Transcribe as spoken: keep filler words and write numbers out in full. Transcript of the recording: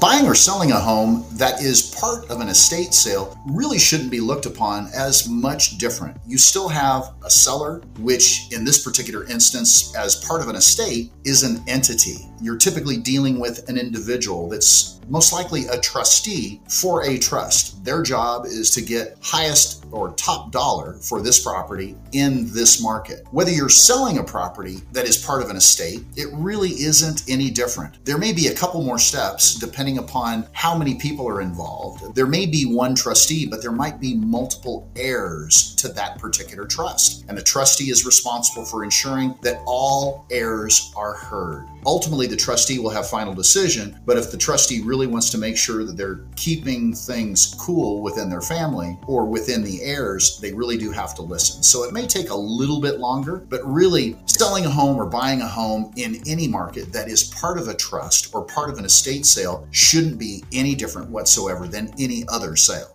Buying or selling a home that is part of an estate sale really shouldn't be looked upon as much different. You still have a seller, which in this particular instance, as part of an estate, is an entity. You're typically dealing with an individual that's most likely a trustee for a trust. Their job is to get highest or top dollar for this property in this market. Whether you're selling a property that is part of an estate, it really isn't any different. There may be a couple more steps depending upon how many people are involved. There may be one trustee, but there might be multiple heirs to that particular trust. And the trustee is responsible for ensuring that all heirs are heard. Ultimately, the trustee will have final decision, but if the trustee really wants to make sure that they're keeping things cool within their family or within the heirs, they really do have to listen. So it may take a little bit longer, but really selling a home or buying a home in any market that is part of a trust or part of an estate sale shouldn't be any different whatsoever than any other sale.